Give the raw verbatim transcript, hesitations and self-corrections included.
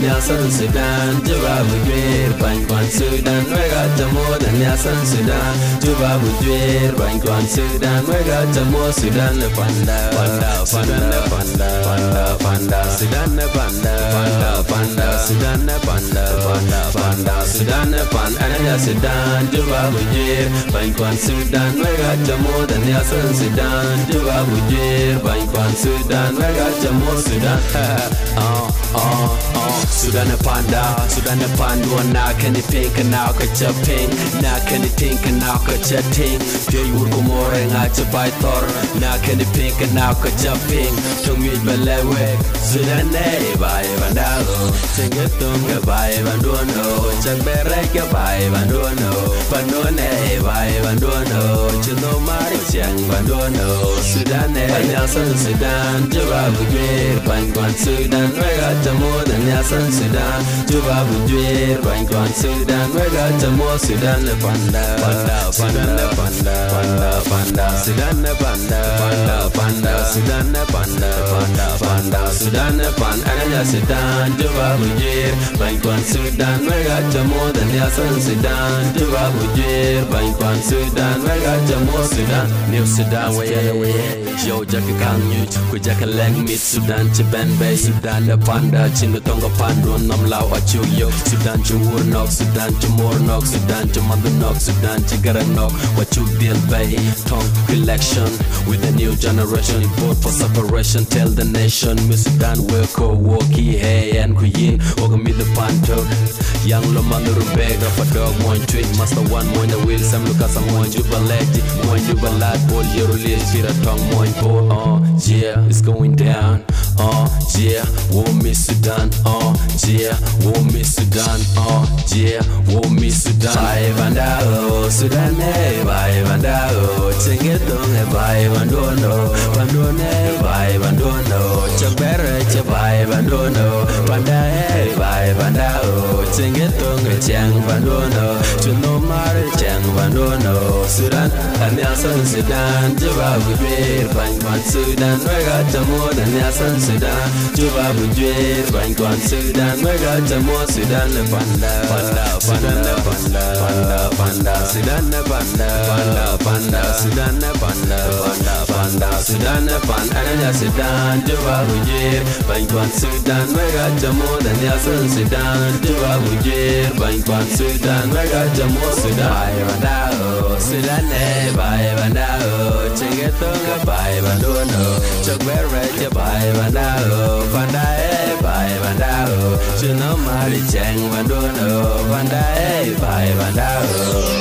Sudan, Sudan, Juba we drear, Bangwan Sudan, we got the more than Yasan Sudan, Juba we drear, Bangwan Sudan, we got the more Sudan the panda, panda, panda, panda, panda, Sudan the panda, panda, panda, Sudan the panda, panda, panda, Sudan the panda, and Sudan, Juba we drear, Bangwan Sudan, we got the more than Yasan Sudan, Juba we drear, Bangwan Sudan, we got the more Sudan, oh, oh, oh. Sudan panda, Sudan pandu na kani pink na kacha pink na kani think na kacha think jey urku more na chapai tor na kani pink na kacha pink tumi belewe Sudan nei bai bandalo singetum ke bai bandono chagbere ke bai bandono panone bai bandono chino mari chang bandono Sudan nei nyasan Sudan jaba bugwe pangwan Sudan we got more than nyasan Sudan, Juba Budweer, Bangwan Sudan, we got the more Sudan the panda, panda, panda, panda, panda, panda, Sudan the panda, panda, panda, Sudan the panda, panda, panda, Sudan the panda, and Sudan, Juba Budweer, Bangwan Sudan, we got the more than Yasan Sudan, Juba Budweer, Bangwan Sudan, we got the more Sudan, New Sudan, way away, Yo Jacky Kang, with Jacky Kang, meet Sudan, Chibembe, Sudan the panda, Chinutong. Pandun nam lao achu yok Sudan chu nok Sudan chu mor nok Sudan chu mandu nok Sudan chu garan nok wachu deal bay tong collection with the new generation vote for separation tell the nation Miss Sudan we ko woki hey and kuyin ogami the panto yang lo manduru bega for dog one tweet master one moin the wheel sam lucas moin juba lady moin juba lad bol yeru le fira tong moin bol oh yeah it's going down oh yeah wo Miss Sudan oh yeah wo Miss Sudan oh yeah wo Miss Sudan bye bandao Sudan eh bye bandao chengetong eh bye bandono bandone eh bye bandono chambere che bye bandono panda eh bye bandao chengetong eh chang bandono chuno mare chang bandono Sudan anyasan Sudan juba bugwe bangwan Sudan we got the more than anyasan Sudan juba bugwe bangwan Sudan, we got the more Sudan the panda, panda, panda, panda, panda, panda, Sudan the panda, panda, panda, Sudan the panda, panda, panda, Sudan the panda, and Sudan, Juba Bujir, Bangwan Sudan, we got the more than Yasan Sudan, Juba Bujir, Bangwan Sudan, we got the more Sudan, Sudan, eh, bye, Vandao, Chingatonga, bye, Vandono, Chokbere, bye, Vandao, Panda, eh, bye, Vandao. Vandao, you know, Mari Chang, Vandono, Vanda, eh, bye, Vandao.